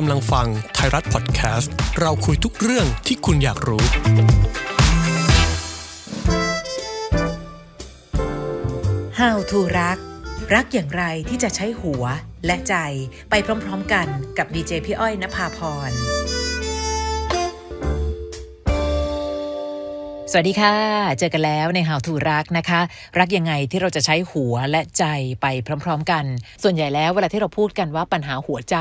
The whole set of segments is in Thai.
กำลังฟังไทยรัฐพอดแคสต์เราคุยทุกเรื่องที่คุณอยากรู้How to รักรักอย่างไรที่จะใช้หัวและใจไปพร้อมๆกันกับดีเจพี่อ้อยณภาพรสวัสดีค่ะเจอกันแล้วใน How to รักนะคะรักยังไงที่เราจะใช้หัวและใจไปพร้อมๆกันส่วนใหญ่แล้วเวลาที่เราพูดกันว่าปัญหาหัวใจ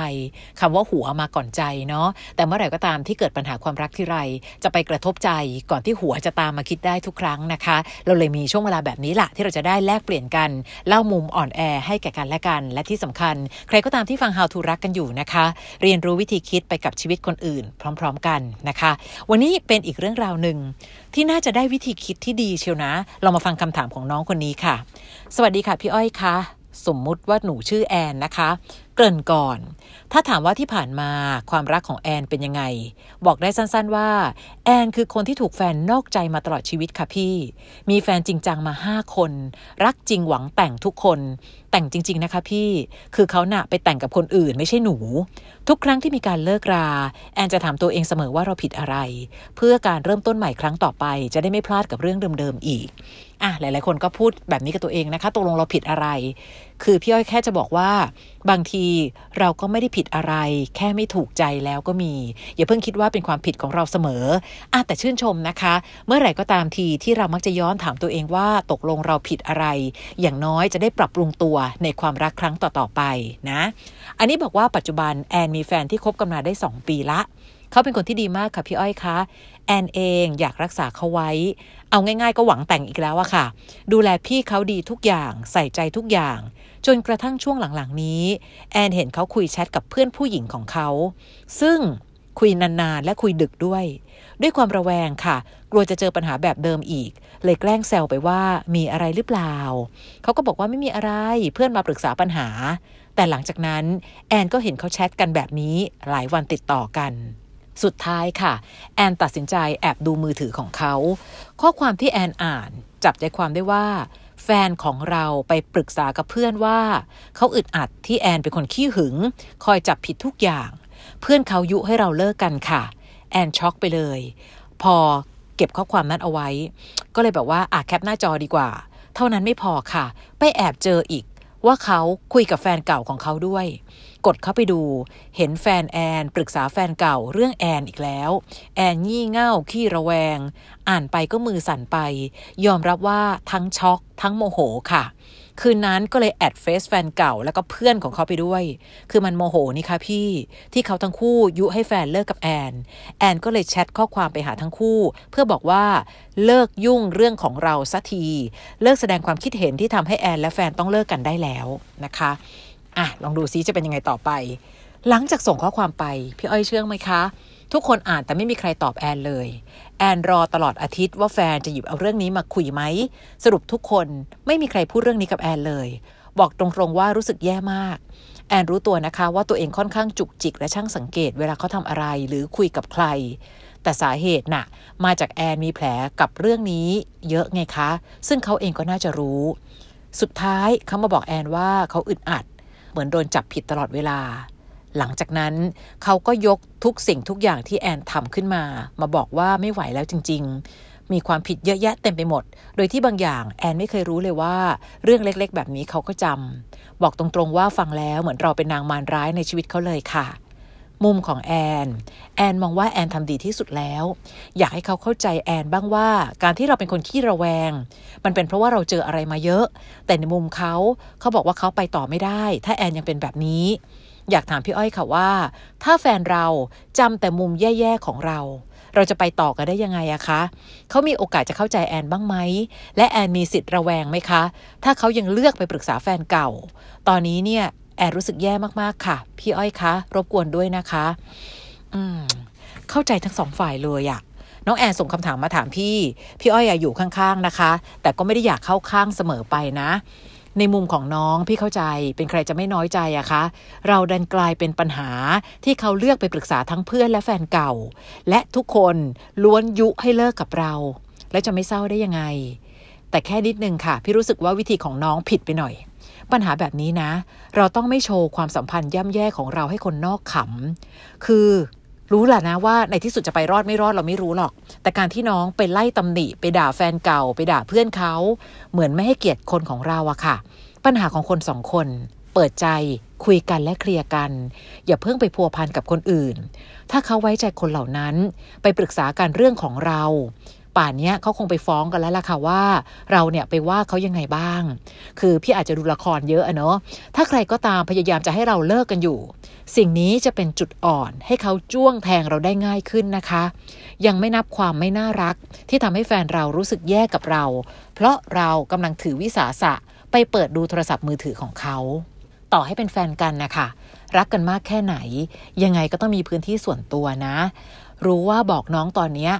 คำว่าหัวมาก่อนใจเนาะแต่เมื่อไหร่ก็ตามที่เกิดปัญหาความรักที่ไรจะไปกระทบใจก่อนที่หัวจะตามมาคิดได้ทุกครั้งนะคะเราเลยมีช่วงเวลาแบบนี้ล่ะที่เราจะได้แลกเปลี่ยนกันเล่ามุมอ่อนแอให้แก่กันและกันและที่สำคัญใครก็ตามที่ฟัง How to รักกันอยู่นะคะเรียนรู้วิธีคิดไปกับชีวิตคนอื่นพร้อมๆกันนะคะวันนี้เป็นอีกเรื่องราวนึงที่น่าจะได้วิธีคิดที่ดีเชียวนะเรามาฟังคำถามของน้องคนนี้ค่ะสวัสดีค่ะพี่อ้อยคะสมมุติว่าหนูชื่อแอนนะคะเกริ่นก่อนถ้าถามว่าที่ผ่านมาความรักของแอนเป็นยังไงบอกได้สั้นๆว่าแอนคือคนที่ถูกแฟนนอกใจมาตลอดชีวิตค่ะพี่มีแฟนจริงจังมา5คนรักจริงหวังแต่งทุกคนแต่งจริงๆนะคะพี่คือเขาน่ะไปแต่งกับคนอื่นไม่ใช่หนูทุกครั้งที่มีการเลิกราแอนจะถามตัวเองเสมอว่าเราผิดอะไรเพื่อการเริ่มต้นใหม่ครั้งต่อไปจะได้ไม่พลาดกับเรื่องเดิมๆอีกหลายๆคนก็พูดแบบนี้กับตัวเองนะคะตกลงเราผิดอะไรคือพี่อ้อยแค่จะบอกว่าบางทีเราก็ไม่ได้ผิดอะไรแค่ไม่ถูกใจแล้วก็มีอย่าเพิ่งคิดว่าเป็นความผิดของเราเสมอแต่ชื่นชมนะคะเมื่อไหร่ก็ตามทีที่เรามักจะย้อนถามตัวเองว่าตกลงเราผิดอะไรอย่างน้อยจะได้ปรับปรุงตัวในความรักครั้งต่อๆไปนะอันนี้บอกว่าปัจจุบันแอนมีแฟนที่คบกันมาได้2 ปีละเขาเป็นคนที่ดีมากค่ะพี่อ้อยคะแอนเองอยากรักษาเขาไว้เอาง่ายๆก็หวังแต่งอีกแล้วอะค่ะดูแลพี่เขาดีทุกอย่างใส่ใจทุกอย่างจนกระทั่งช่วงหลังๆนี้แอนเห็นเขาคุยแชทกับเพื่อนผู้หญิงของเขาซึ่งคุยนานๆและคุยดึกด้วยความระแวงค่ะกลัวจะเจอปัญหาแบบเดิมอีกเลยแกล้งแซวไปว่ามีอะไรหรือเปล่าเขาก็บอกว่าไม่มีอะไรเพื่อนมาปรึกษาปัญหาแต่หลังจากนั้นแอนก็เห็นเขาแชทกันแบบนี้หลายวันติดต่อกันสุดท้ายค่ะแอนตัดสินใจแอบดูมือถือของเขาข้อความที่แอนอ่านจับใจความได้ว่าแฟนของเราไปปรึกษากับเพื่อนว่าเขาอึดอัดที่แอนเป็นคนขี้หึงคอยจับผิดทุกอย่างเพื่อนเขายุให้เราเลิกกันค่ะแอนช็อกไปเลยพอเก็บข้อความนั้นเอาไว้ก็เลยแบบว่าแคปหน้าจอดีกว่าเท่านั้นไม่พอค่ะไปแอบเจออีกว่าเขาคุยกับแฟนเก่าของเขาด้วยกดเข้าไปดูเห็นแฟนแอนปรึกษาแฟนเก่าเรื่องแอนอีกแล้วแอนงี่เง่าขี้ระแวงอ่านไปก็มือสั่นไปยอมรับว่าทั้งช็อกทั้งโมโหค่ะคืนนั้นก็เลยแอดเฟซแฟนเก่าแล้วก็เพื่อนของเขาไปด้วยคือมันโมโหนี่ค่ะพี่ที่เขาทั้งคู่ยุให้แฟนเลิกกับแอนก็เลยแชทข้อความไปหาทั้งคู่เพื่อบอกว่าเลิกยุ่งเรื่องของเราสักทีเลิกแสดงความคิดเห็นที่ทำให้แอนและแฟนต้องเลิกกันได้แล้วนะคะลองดูซิจะเป็นยังไงต่อไปหลังจากส่งข้อความไปพี่อ้อยเชื่อไหมคะทุกคนอ่านแต่ไม่มีใครตอบแอนเลยแอนรอตลอดอาทิตย์ว่าแฟนจะหยิบเอาเรื่องนี้มาคุยไหมสรุปทุกคนไม่มีใครพูดเรื่องนี้กับแอนเลยบอกตรงๆว่ารู้สึกแย่มากแอนรู้ตัวนะคะว่าตัวเองค่อนข้างจุกจิกและช่างสังเกตเวลาเขาทำอะไรหรือคุยกับใครแต่สาเหตุน่ะมาจากแอนมีแผลกับเรื่องนี้เยอะไงคะซึ่งเขาเองก็น่าจะรู้สุดท้ายเขามาบอกแอนว่าเขาอึดอัดเหมือนโดนจับผิดตลอดเวลาหลังจากนั้นเขาก็ยกทุกสิ่งทุกอย่างที่แอนทำขึ้นมาบอกว่าไม่ไหวแล้วจริงๆมีความผิดเยอะแยะเต็มไปหมดโดยที่บางอย่างแอนไม่เคยรู้เลยว่าเรื่องเล็กๆแบบนี้เขาก็จำบอกตรงๆว่าฟังแล้วเหมือนเราเป็นนางมารร้ายในชีวิตเขาเลยค่ะมุมของแอนมองว่าแอนทำดีที่สุดแล้วอยากให้เขาเข้าใจแอนบ้างว่าการที่เราเป็นคนขี้ระแวงมันเป็นเพราะว่าเราเจออะไรมาเยอะแต่ในมุมเขาบอกว่าเขาไปต่อไม่ได้ถ้าแอนยังเป็นแบบนี้อยากถามพี่อ้อยค่ะว่าถ้าแฟนเราจำแต่มุมแย่ๆของเราจะไปต่อกันได้ยังไงอะคะเขามีโอกาสจะเข้าใจแอนบ้างไหมและแอนมีสิทธิ์ระแวงไหมคะถ้าเขายังเลือกไปปรึกษาแฟนเก่าตอนนี้เนี่ยแอนรู้สึกแย่มากๆค่ะพี่อ้อยคะรบกวนด้วยนะคะเข้าใจทั้ง2 ฝ่ายเลยอะน้องแอนส่งคำถามมาถามพี่อ้อยอยู่ข้างๆนะคะแต่ก็ไม่ได้อยากเข้าข้างเสมอไปนะในมุมของน้องพี่เข้าใจเป็นใครจะไม่น้อยใจอะคะเราดันกลายเป็นปัญหาที่เขาเลือกไปปรึกษาทั้งเพื่อนและแฟนเก่าและทุกคนล้วนยุให้เลิกกับเราแล้วจะไม่เศร้าได้ยังไงแต่แค่นิดนึงค่ะพี่รู้สึกว่าวิธีของน้องผิดไปหน่อย ปัญหาแบบนี้นะเราต้องไม่โชว์ความสัมพันธ์ย่ำแย่ของเราให้คนนอกขำคือรู้แหละนะว่าในที่สุดจะไปรอดไม่รอดเราไม่รู้หรอกแต่การที่น้องไปไล่ตำหนิไปด่าแฟนเก่าไปด่าเพื่อนเขาเหมือนไม่ให้เกียรติคนของเราอะค่ะปัญหาของคนสองคนเปิดใจคุยกันและเคลียร์กันอย่าเพิ่งไปพัวพันกับคนอื่นถ้าเขาไว้ใจคนเหล่านั้นไปปรึกษากันเรื่องของเราป่านนี้เขาคงไปฟ้องกันแล้วล่ะค่ะว่าเราเนี่ยไปว่าเขายังไงบ้างคือพี่อาจจะดูละครเยอะเนอะถ้าใครก็ตามพยายามจะให้เราเลิกกันอยู่สิ่งนี้จะเป็นจุดอ่อนให้เขาจ้วงแทงเราได้ง่ายขึ้นนะคะยังไม่นับความไม่น่ารักที่ทำให้แฟนเรารู้สึกแย่กับเราเพราะเรากำลังถือวิสาสะไปเปิดดูโทรศัพท์มือถือของเขาต่อให้เป็นแฟนกันนะคะรักกันมากแค่ไหนยังไงก็ต้องมีพื้นที่ส่วนตัวนะรู้ว่าบอกน้องตอนนี้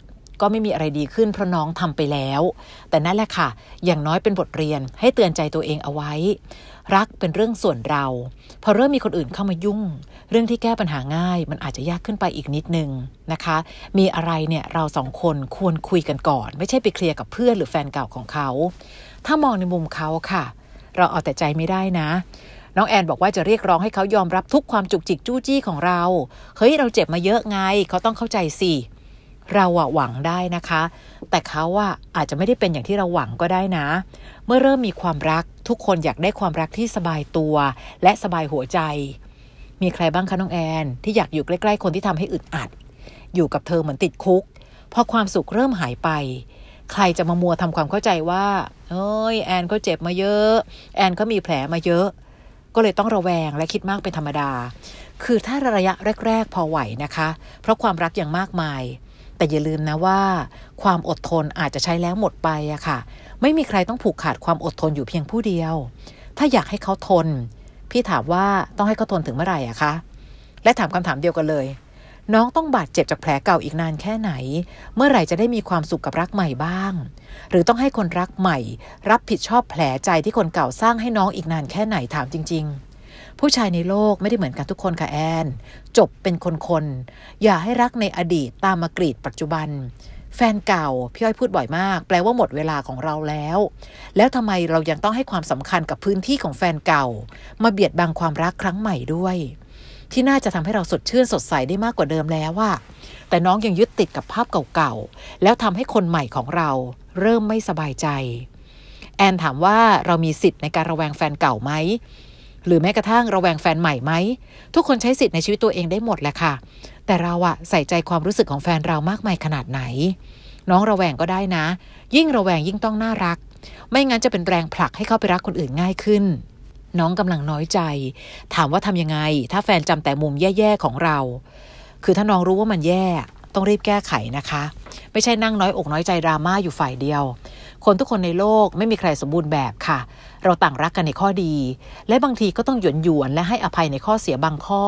ก็ไม่มีอะไรดีขึ้นเพราะน้องทำไปแล้วแต่นั่นแหละค่ะอย่างน้อยเป็นบทเรียนให้เตือนใจตัวเองเอาไว้รักเป็นเรื่องส่วนเราพอเริ่มมีคนอื่นเข้ามายุ่งเรื่องที่แก้ปัญหาง่ายมันอาจจะยากขึ้นไปอีกนิดนึงนะคะมีอะไรเนี่ยเราสองคนควรคุยกันก่อนไม่ใช่ไปเคลียร์กับเพื่อนหรือแฟนเก่าของเขาถ้ามองในมุมเขาค่ะเราเอาแต่ใจไม่ได้นะน้องแอนบอกว่าจะเรียกร้องให้เขายอมรับทุกความจุกจิกจู้จี้ของเราเฮ้ยเราเจ็บมาเยอะไงเขาต้องเข้าใจสิเราหวังได้นะคะแต่เขาอาจจะไม่ได้เป็นอย่างที่เราหวังก็ได้นะเมื่อเริ่มมีความรักทุกคนอยากได้ความรักที่สบายตัวและสบายหัวใจมีใครบ้างคะน้องแอนที่อยากอยู่ใกล้ๆคนที่ทำให้อึดอัดอยู่กับเธอเหมือนติดคุกพอความสุขเริ่มหายไปใครจะมามัวทำความเข้าใจว่าเอ้ยแอนเขาเจ็บมาเยอะแอนเขามีแผลมาเยอะก็เลยต้องระแวงและคิดมากเป็นธรรมดาคือถ้าระยะแรกๆพอไหวนะคะเพราะความรักอย่างมากมายแต่อย่าลืมนะว่าความอดทนอาจจะใช้แล้วหมดไปอะค่ะไม่มีใครต้องผูกขาดความอดทนอยู่เพียงผู้เดียวถ้าอยากให้เขาทนพี่ถามว่าต้องให้เขาทนถึงเมื่อไหร่อะคะและถามคำถามเดียวกันเลยน้องต้องบาดเจ็บจากแผลเก่าอีกนานแค่ไหนเมื่อไหร่จะได้มีความสุขกับรักใหม่บ้างหรือต้องให้คนรักใหม่รับผิดชอบแผลใจที่คนเก่าสร้างให้น้องอีกนานแค่ไหนถามจริงๆผู้ชายในโลกไม่ได้เหมือนกันทุกคนค่ะแอนจบเป็นคนๆอย่าให้รักในอดีตตามมากรีดปัจจุบันแฟนเก่าพี่อ้อยพูดบ่อยมากแปลว่าหมดเวลาของเราแล้วทำไมเรายังต้องให้ความสำคัญกับพื้นที่ของแฟนเก่ามาเบียดบังความรักครั้งใหม่ด้วยที่น่าจะทำให้เราสดชื่นสดใสได้มากกว่าเดิมแล้วว่าแต่น้องยังยึดติดกับภาพเก่าๆแล้วทำให้คนใหม่ของเราเริ่มไม่สบายใจแอนถามว่าเรามีสิทธิ์ในการระแวงแฟนเก่าไหมหรือแม้กระทั่งระแวงแฟนใหม่ไหมทุกคนใช้สิทธิ์ในชีวิตตัวเองได้หมดแหละค่ะแต่เราใส่ใจความรู้สึกของแฟนเรามากมายขนาดไหนน้องระแวงก็ได้นะยิ่งระแวงยิ่งต้องน่ารักไม่งั้นจะเป็นแรงผลักให้เขาไปรักคนอื่นง่ายขึ้นน้องกำลังน้อยใจถามว่าทำยังไงถ้าแฟนจำแต่มุมแย่ๆของเราคือถ้าน้องรู้ว่ามันแย่ต้องรีบแก้ไขนะคะไม่ใช่นั่งน้อยอกน้อยใจดราม่าอยู่ฝ่ายเดียวคนทุกคนในโลกไม่มีใครสมบูรณ์แบบค่ะเราต่างรักกันในข้อดีและบางทีก็ต้องหยวนและให้อภัยในข้อเสียบางข้อ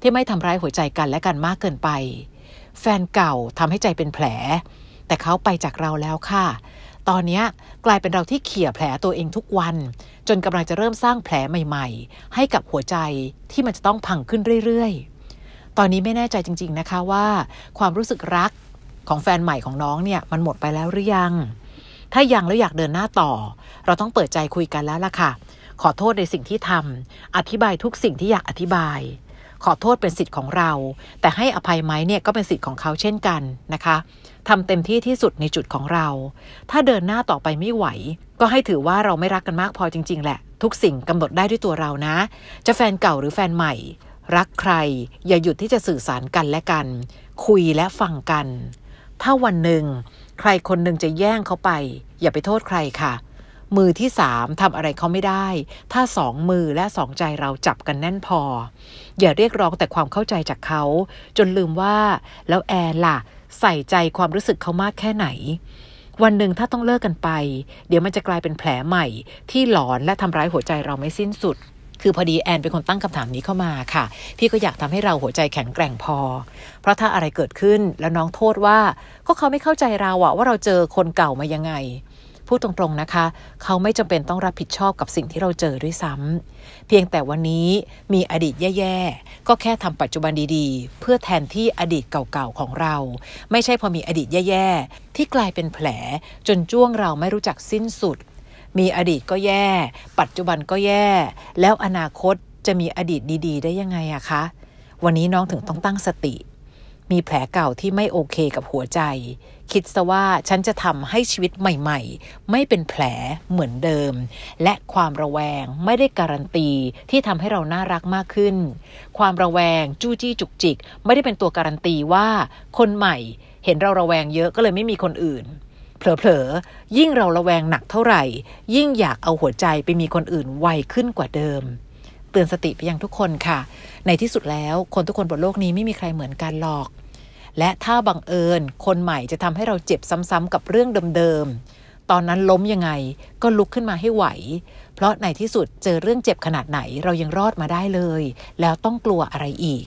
ที่ไม่ทำร้ายหัวใจกันและกันมากเกินไปแฟนเก่าทำให้ใจเป็นแผลแต่เขาไปจากเราแล้วค่ะตอนนี้กลายเป็นเราที่เขี่ยแผลตัวเองทุกวันจนกำลังจะเริ่มสร้างแผลใหม่ๆให้กับหัวใจที่มันจะต้องพังขึ้นเรื่อยๆตอนนี้ไม่แน่ใจจริงๆนะคะว่าความรู้สึกรักของแฟนใหม่ของน้องเนี่ยมันหมดไปแล้วหรือยังถ้ายังแล้วอยากเดินหน้าต่อเราต้องเปิดใจคุยกันแล้วล่ะค่ะขอโทษในสิ่งที่ทำอธิบายทุกสิ่งที่อยากอธิบายขอโทษเป็นสิทธิ์ของเราแต่ให้อภัยไหมเนี่ยก็เป็นสิทธิ์ของเขาเช่นกันนะคะทำเต็มที่ที่สุดในจุดของเราถ้าเดินหน้าต่อไปไม่ไหวก็ให้ถือว่าเราไม่รักกันมากพอจริงๆแหละทุกสิ่งกำหนดได้ด้วยตัวเรานะจะแฟนเก่าหรือแฟนใหม่รักใครอย่าหยุดที่จะสื่อสารกันและกันคุยและฟังกันถ้าวันหนึ่งใครคนหนึ่งจะแย่งเขาไปอย่าไปโทษใครค่ะมือที่3ทำอะไรเขาไม่ได้ถ้า2มือและ2ใจเราจับกันแน่นพออย่าเรียกร้องแต่ความเข้าใจจากเขาจนลืมว่าแล้วแอนล่ะใส่ใจความรู้สึกเขามากแค่ไหนวันหนึ่งถ้าต้องเลิกกันไปเดี๋ยวมันจะกลายเป็นแผลใหม่ที่หลอนและทำร้ายหัวใจเราไม่สิ้นสุดคือพอดีแอนเป็นคนตั้งคำถามนี้เข้ามาค่ะพี่ก็อยากทำให้เราหัวใจแข็งแกร่งพอเพราะถ้าอะไรเกิดขึ้นแล้วน้องโทษว่าก็เขาไม่เข้าใจเราว่าเราเจอคนเก่ามายังไงพูดตรงๆนะคะเขาไม่จำเป็นต้องรับผิดชอบกับสิ่งที่เราเจอด้วยซ้ำเพียงแต่วันนี้มีอดีตแย่ๆก็แค่ทำปัจจุบันดีๆเพื่อแทนที่อดีตเก่าๆของเราไม่ใช่พอมีอดีตแย่ๆที่กลายเป็นแผลจนจ้วงเราไม่รู้จักสิ้นสุด มีอดีตก็แย่ปัจจุบันก็แย่แล้วอนาคตจะมีอดีตดีๆได้ยังไงอะคะวันนี้น้องถึงต้องตั้งสติมีแผลเก่าที่ไม่โอเคกับหัวใจคิดซะว่าฉันจะทำให้ชีวิตใหม่ๆไม่เป็นแผลเหมือนเดิมและความระแวงไม่ได้การันตีที่ทำให้เราน่ารักมากขึ้นความระแวงจู้จี้จุกจิกไม่ได้เป็นตัวการันตีว่าคนใหม่เห็นเราระแวงเยอะก็เลยไม่มีคนอื่นเผลอๆยิ่งเราระแวงหนักเท่าไหร่ยิ่งอยากเอาหัวใจไปมีคนอื่นไวขึ้นกว่าเดิมเตือนสติไปยังทุกคนค่ะในที่สุดแล้วคนทุกคนบนโลกนี้ไม่มีใครเหมือนกันหรอกและถ้าบังเอิญคนใหม่จะทำให้เราเจ็บซ้ำๆกับเรื่องเดิมๆตอนนั้นล้มยังไงก็ลุกขึ้นมาให้ไหวเพราะในที่สุดเจอเรื่องเจ็บขนาดไหนเรายังรอดมาได้เลยแล้วต้องกลัวอะไรอีก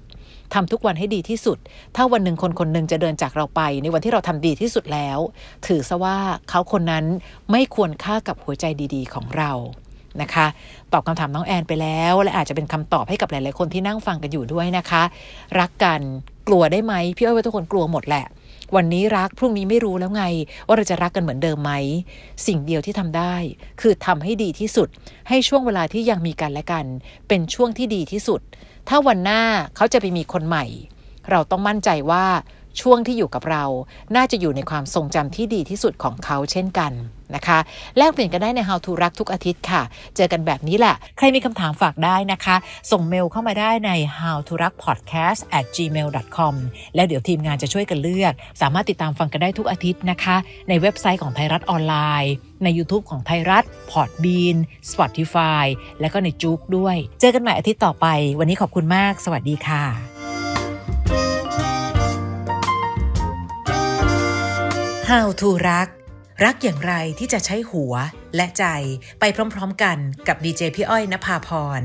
ทำทุกวันให้ดีที่สุดถ้าวันหนึ่งคนๆนึงจะเดินจากเราไปในวันที่เราทำดีที่สุดแล้วถือซะว่าเขาคนนั้นไม่ควรค่ากับหัวใจดีๆของเรานะคะตอบคำถามน้องแอนไปแล้วและอาจจะเป็นคำตอบให้กับหลายๆคนที่นั่งฟังกันอยู่ด้วยนะคะรักกันกลัวได้ไหมพี่อ้อยว่าทุกคนกลัวหมดแหละวันนี้รักพรุ่งนี้ไม่รู้แล้วไงว่าเราจะรักกันเหมือนเดิมไหมสิ่งเดียวที่ทำได้คือทำให้ดีที่สุดให้ช่วงเวลาที่ยังมีกันและกันเป็นช่วงที่ดีที่สุดถ้าวันหน้าเขาจะไปมีคนใหม่เราต้องมั่นใจว่าช่วงที่อยู่กับเราน่าจะอยู่ในความทรงจำที่ดีที่สุดของเขาเช่นกันนะคะแลกเปลี่ยนกันได้ใน How to รักทุกอาทิตย์ค่ะเจอกันแบบนี้แหละใครมีคำถามฝากได้นะคะส่งเมลเข้ามาได้ใน How to รัก podcast @gmail.com แล้วเดี๋ยวทีมงานจะช่วยกันเลือกสามารถติดตามฟังกันได้ทุกอาทิตย์นะคะในเว็บไซต์ของไทยรัฐออนไลน์ใน YouTube ของไทยรัฐ Podbean Spotify แล้วก็ใน Joox ด้วยเจอกันใหม่อาทิตย์ต่อไปวันนี้ขอบคุณมากสวัสดีค่ะHow to รักรักอย่างไรที่จะใช้หัวและใจไปพร้อมๆกันกับดีเจพี่อ้อยณภาพร